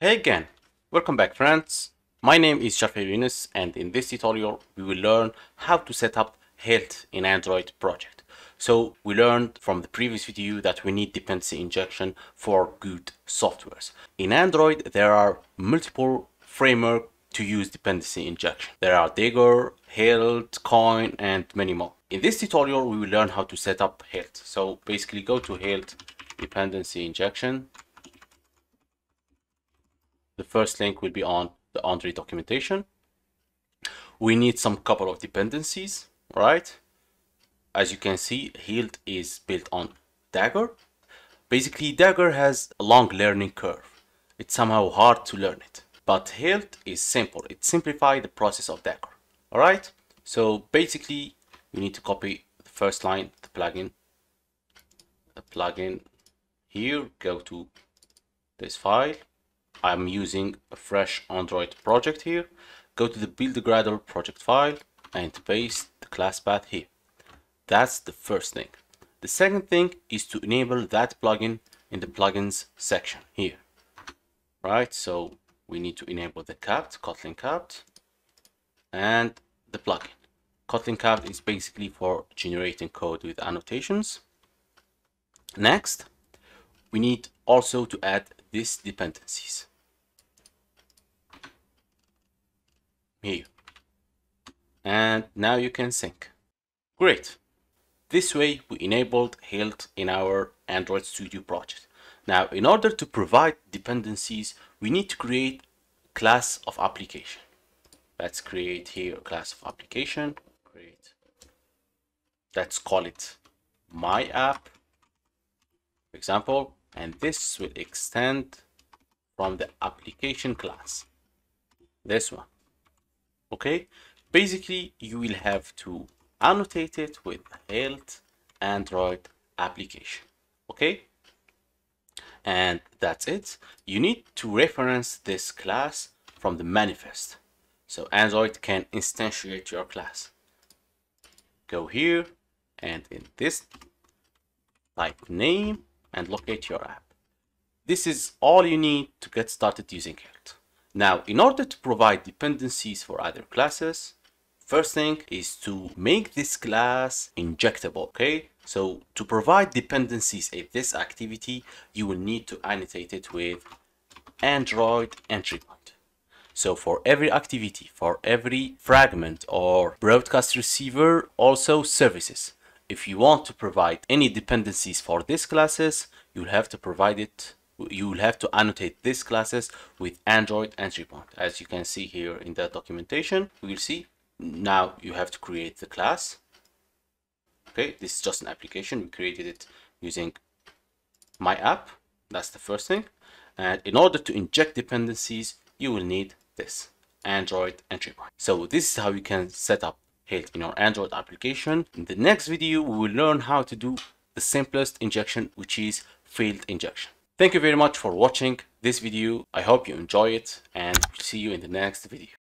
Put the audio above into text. Hey again, welcome back friends. My name is Younes Charfaoui, and in this tutorial we will learn how to set up Hilt in Android project. So we learned from the previous video that we need dependency injection for good softwares. In Android there are multiple frameworks to use dependency injection. There are Dagger, Hilt, Coin, and many more. In this tutorial we will learn how to set up Hilt. So basically go to Hilt dependency injection. The first link will be on the Android documentation. We need some couple of dependencies, right? As you can see, Hilt is built on Dagger. Basically, Dagger has a long learning curve. It's somehow hard to learn it. But Hilt is simple. It simplifies the process of Dagger, all right? So basically, we need to copy the first line, the plugin here, go to this file. I'm using a fresh Android project here. Go to the build Gradle project file and paste the class path here. That's the first thing. The second thing is to enable that plugin in the plugins section here. Right, so we need to enable the kapt, Kotlin kapt, and the plugin. Kotlin kapt is basically for generating code with annotations. Next, we need also to add these dependencies here, and now you can sync. Great, this way we enabled Hilt in our Android Studio project. Now in order to provide dependencies we need to create a class of application. Let's create here a class of application. Great, let's call it my app for example, and this will extend from the application class, this one. Okay, basically you will have to annotate it with Hilt Android application. Okay, and that's it. You need to reference this class from the manifest, so Android can instantiate your class. Go here and in this type name and locate your app. This is all you need to get started using Hilt. Now, in order to provide dependencies for other classes, first thing is to make this class injectable, okay? So to provide dependencies at this activity, you will need to annotate it with Android entry point. So for every activity, for every fragment or broadcast receiver, also services. If you want to provide any dependencies for these classes, you will have to annotate these classes with Android entry point. As you can see here in the documentation, we will see. Now you have to create the class. Okay, this is just an application. We created it using my app. That's the first thing. And in order to inject dependencies, you will need this Android entry point. So this is how you can set up Hilt in our Android application. In the next video, we will learn how to do the simplest injection, which is failed injection. Thank you very much for watching this video. I hope you enjoy it and see you in the next video.